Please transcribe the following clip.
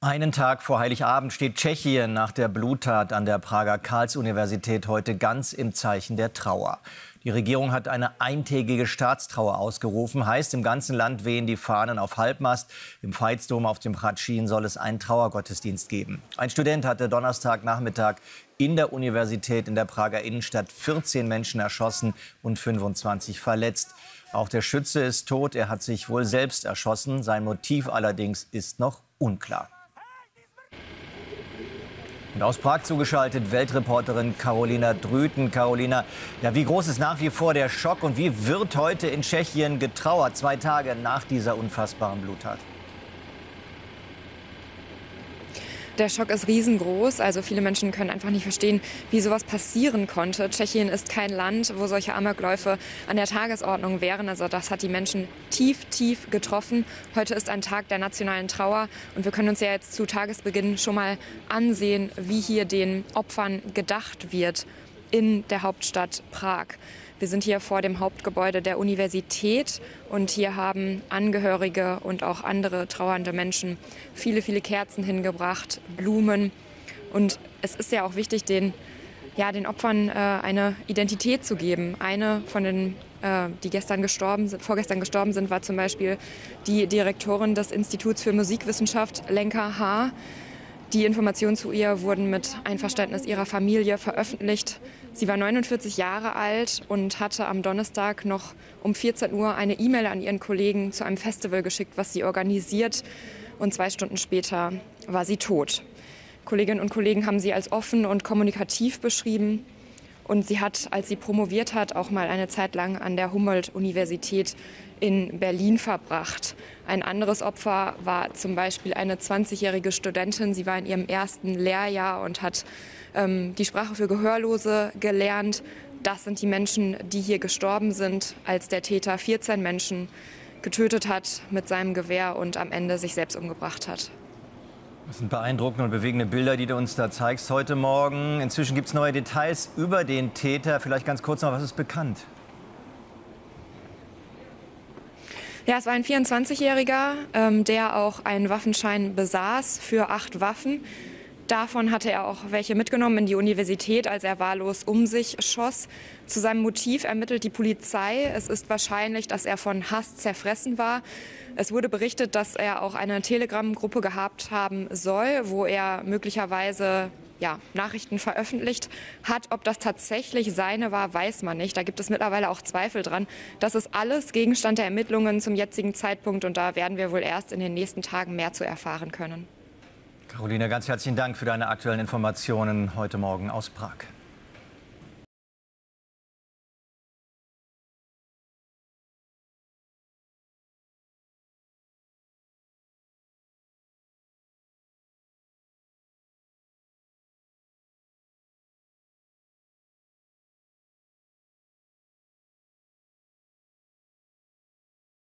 Einen Tag vor Heiligabend steht Tschechien nach der Bluttat an der Prager Karlsuniversität heute ganz im Zeichen der Trauer. Die Regierung hat eine eintägige Staatstrauer ausgerufen. Heißt, im ganzen Land wehen die Fahnen auf Halbmast. Im Veitsdom auf dem Hradschin soll es einen Trauergottesdienst geben. Ein Student hatte Donnerstagnachmittag in der Universität in der Prager Innenstadt 14 Menschen erschossen und 25 verletzt. Auch der Schütze ist tot. Er hat sich wohl selbst erschossen. Sein Motiv allerdings ist noch unklar. Und aus Prag zugeschaltet Weltreporterin Carolina Drüten. Carolina, ja, wie groß ist nach wie vor der Schock und wie wird heute in Tschechien getrauert, 2 Tage nach dieser unfassbaren Bluttat? Der Schock ist riesengroß. Also viele Menschen können einfach nicht verstehen, wie sowas passieren konnte. Tschechien ist kein Land, wo solche Amokläufe an der Tagesordnung wären. Also das hat die Menschen tief, tief getroffen. Heute ist ein Tag der nationalen Trauer. Und wir können uns ja jetzt zu Tagesbeginn schon mal ansehen, wie hier den Opfern gedacht wird in der Hauptstadt Prag. Wir sind hier vor dem Hauptgebäude der Universität und hier haben Angehörige und auch andere trauernde Menschen viele, viele Kerzen hingebracht, Blumen. Und es ist ja auch wichtig, den Opfern eine Identität zu geben. Eine von den, die vorgestern gestorben sind, war zum Beispiel die Direktorin des Instituts für Musikwissenschaft, Lenka H. Die Informationen zu ihr wurden mit Einverständnis ihrer Familie veröffentlicht. Sie war 49 Jahre alt und hatte am Donnerstag noch um 14 Uhr eine E-Mail an ihren Kollegen zu einem Festival geschickt, was sie organisiert. Und 2 Stunden später war sie tot. Kolleginnen und Kollegen haben sie als offen und kommunikativ beschrieben. Und sie hat, als sie promoviert hat, auch mal eine Zeit lang an der Humboldt-Universität in Berlin verbracht. Ein anderes Opfer war zum Beispiel eine 20-jährige Studentin. Sie war in ihrem ersten Lehrjahr und hat die Sprache für Gehörlose gelernt. Das sind die Menschen, die hier gestorben sind, als der Täter 14 Menschen getötet hat mit seinem Gewehr und am Ende sich selbst umgebracht hat. Das sind beeindruckende und bewegende Bilder, die du uns da zeigst heute Morgen. Inzwischen gibt es neue Details über den Täter. Vielleicht ganz kurz noch, was ist bekannt? Ja, es war ein 24-Jähriger, der auch einen Waffenschein besaß für 8 Waffen. Davon hatte er auch welche mitgenommen in die Universität, als er wahllos um sich schoss. Zu seinem Motiv ermittelt die Polizei. Es ist wahrscheinlich, dass er von Hass zerfressen war. Es wurde berichtet, dass er auch eine Telegram-Gruppe gehabt haben soll, wo er möglicherweise Nachrichten veröffentlicht hat. Ob das tatsächlich seine war, weiß man nicht. Da gibt es mittlerweile auch Zweifel dran. Das ist alles Gegenstand der Ermittlungen zum jetzigen Zeitpunkt. Und da werden wir wohl erst in den nächsten Tagen mehr zu erfahren können. Carolina, ganz herzlichen Dank für deine aktuellen Informationen heute Morgen aus Prag.